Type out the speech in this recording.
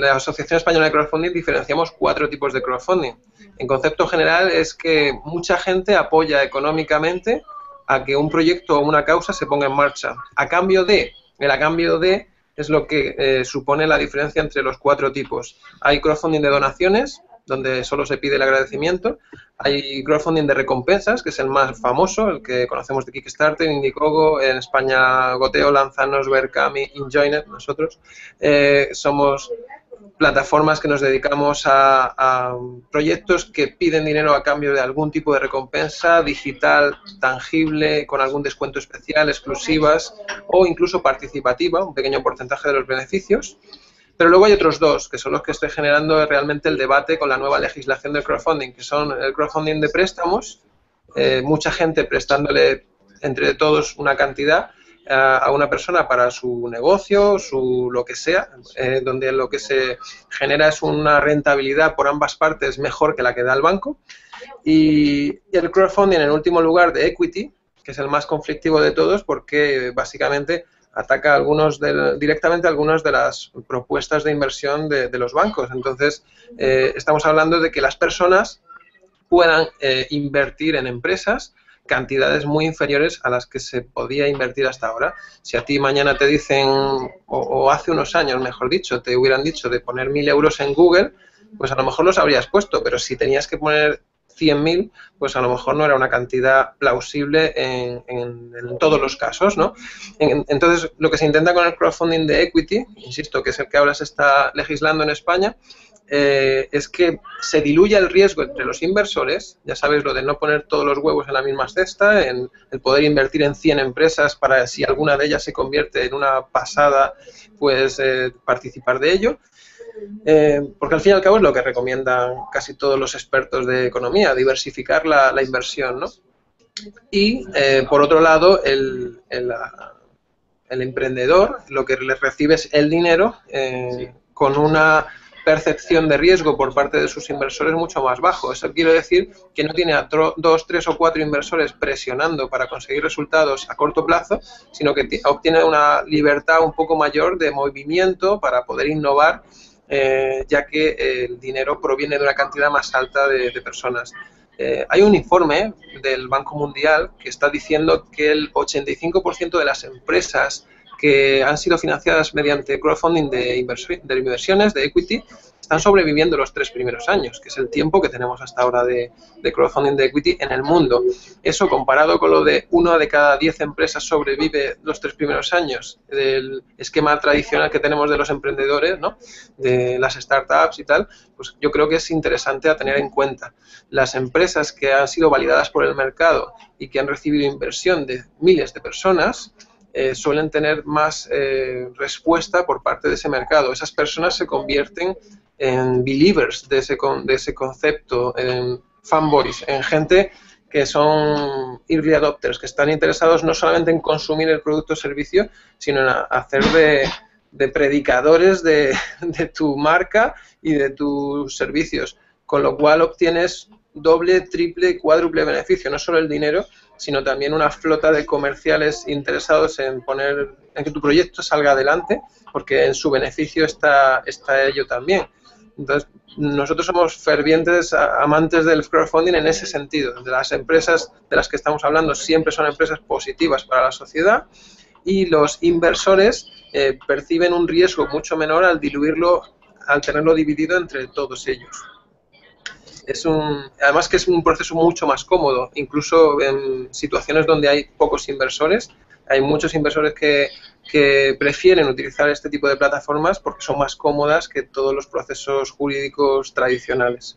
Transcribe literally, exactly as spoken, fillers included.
la Asociación Española de Crowdfunding diferenciamos cuatro tipos de crowdfunding. En concepto general es que mucha gente apoya económicamente a que un proyecto o una causa se ponga en marcha. A cambio de, el a cambio de es lo que eh, supone la diferencia entre los cuatro tipos. Hay crowdfunding de donaciones, donde solo se pide el agradecimiento. Hay crowdfunding de recompensas, que es el más famoso, el que conocemos de Kickstarter, Indiegogo, en España Goteo, Lanzanos, Verkami, Injoinet. Nosotros eh, somos plataformas que nos dedicamos a, a proyectos que piden dinero a cambio de algún tipo de recompensa digital, tangible, con algún descuento especial, exclusivas o incluso participativa, un pequeño porcentaje de los beneficios. Pero luego hay otros dos, que son los que estoy generando realmente el debate con la nueva legislación del crowdfunding, que son el crowdfunding de préstamos, eh, mucha gente prestándole entre todos una cantidad eh, a una persona para su negocio, su lo que sea, eh, donde lo que se genera es una rentabilidad por ambas partes mejor que la que da el banco. Y el crowdfunding, en último lugar, de equity, que es el más conflictivo de todos porque básicamente ataca algunos del, directamente algunas de las propuestas de inversión de, de los bancos. Entonces, eh, estamos hablando de que las personas puedan eh, invertir en empresas cantidades muy inferiores a las que se podía invertir hasta ahora. Si a ti mañana te dicen, o, o hace unos años, mejor dicho, te hubieran dicho de poner mil euros en Google, pues a lo mejor los habrías puesto, pero si tenías que poner cien mil, pues a lo mejor no era una cantidad plausible en, en, en todos los casos, ¿no? En, entonces, lo que se intenta con el crowdfunding de equity, insisto, que es el que ahora se está legislando en España, eh, es que se diluya el riesgo entre los inversores, ya sabéis lo de no poner todos los huevos en la misma cesta, en el poder invertir en cien empresas para, si alguna de ellas se convierte en una pasada, pues eh, participar de ello. Eh, porque al fin y al cabo es lo que recomiendan casi todos los expertos de economía, diversificar la, la inversión, ¿no? Y, eh, por otro lado, el, el, el emprendedor lo que le recibe es el dinero eh, sí. con una percepción de riesgo por parte de sus inversores mucho más bajo. Eso quiere decir que no tiene a dos, tres o cuatro inversores presionando para conseguir resultados a corto plazo, sino que obtiene una libertad un poco mayor de movimiento para poder innovar, eh, ya que el dinero proviene de una cantidad más alta de, de personas. Eh, hay un informe del Banco Mundial que está diciendo que el ochenta y cinco por ciento de las empresas que han sido financiadas mediante crowdfunding de inversiones, de equity, están sobreviviendo los tres primeros años, que es el tiempo que tenemos hasta ahora de, de crowdfunding de equity en el mundo. Eso comparado con lo de una de cada diez empresas sobrevive los tres primeros años, del esquema tradicional que tenemos de los emprendedores, ¿no? De las startups y tal, pues yo creo que es interesante a tener en cuenta. Las empresas que han sido validadas por el mercado y que han recibido inversión de miles de personas, Eh, suelen tener más eh, respuesta por parte de ese mercado. Esas personas se convierten en believers de ese, con, de ese concepto, en fanboys, en gente que son early adopters, que están interesados no solamente en consumir el producto o servicio, sino en a, hacer de, de predicadores de, de tu marca y de tus servicios, con lo cual obtienes doble, triple y cuádruple beneficio, no solo el dinero, sino también una flota de comerciales interesados en poner en que tu proyecto salga adelante, porque en su beneficio está, está ello también. Entonces, nosotros somos fervientes amantes del crowdfunding en ese sentido. De las empresas de las que estamos hablando siempre son empresas positivas para la sociedad y los inversores eh, perciben un riesgo mucho menor al diluirlo, al tenerlo dividido entre todos ellos. Es un, además que es un proceso mucho más cómodo, incluso en situaciones donde hay pocos inversores. Hay muchos inversores que, que prefieren utilizar este tipo de plataformas porque son más cómodas que todos los procesos jurídicos tradicionales.